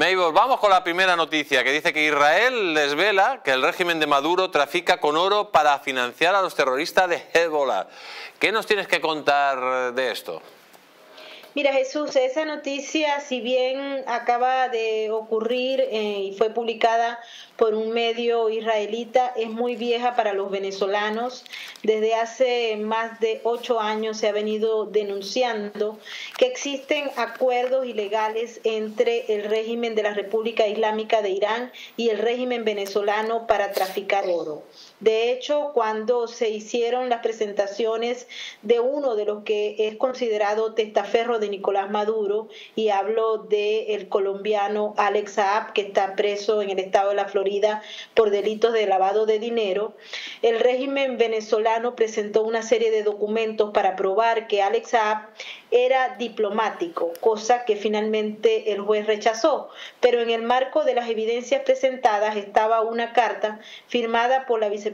Maybor, vamos con la primera noticia, que dice que Israel desvela que el régimen de Maduro trafica con oro para financiar a los terroristas de Hezbolá. ¿Qué nos tienes que contar de esto? Mira, Jesús, esa noticia, si bien acaba de ocurrir y fue publicada por un medio israelita, es muy vieja para los venezolanos. Desde hace más de 8 años se ha venido denunciando que existen acuerdos ilegales entre el régimen de la República Islámica de Irán y el régimen venezolano para traficar oro. De hecho, cuando se hicieron las presentaciones de uno de los que es considerado testaferro de Nicolás Maduro, y hablo del colombiano Alex Saab, que está preso en el estado de la Florida por delitos de lavado de dinero, el régimen venezolano presentó una serie de documentos para probar que Alex Saab era diplomático, cosa que finalmente el juez rechazó, pero en el marco de las evidencias presentadas estaba una carta firmada por la vicepresidenta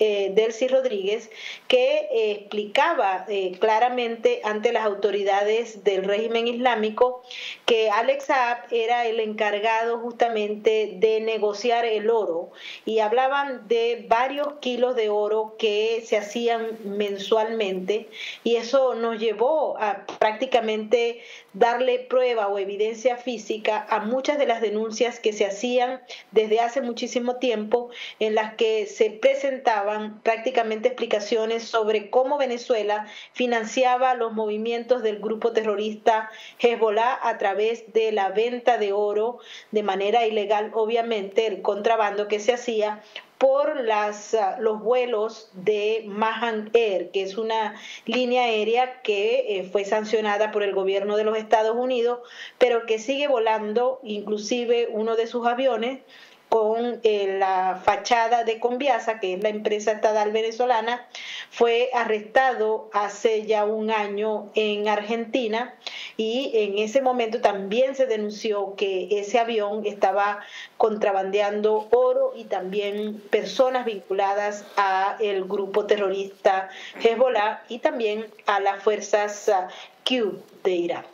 Delcy Rodríguez que explicaba claramente ante las autoridades del régimen islámico que Alex Saab era el encargado justamente de negociar el oro, y hablaban de varios kilos de oro que se hacían mensualmente, y eso nos llevó a prácticamente darle prueba o evidencia física a muchas de las denuncias que se hacían desde hace muchísimo tiempo, en las que se presentaban prácticamente explicaciones sobre cómo Venezuela financiaba los movimientos del grupo terrorista Hezbolá a través de la venta de oro de manera ilegal, obviamente el contrabando que se hacía por los vuelos de Mahan Air, que es una línea aérea que fue sancionada por el gobierno de los Estados Unidos, pero que sigue volando inclusive uno de sus aviones con la fachada de Conviasa, que es la empresa estatal venezolana. Fue arrestado hace ya 1 año en Argentina, y en ese momento también se denunció que ese avión estaba contrabandeando oro y también personas vinculadas al grupo terrorista Hezbolá y también a las fuerzas Q de Irán.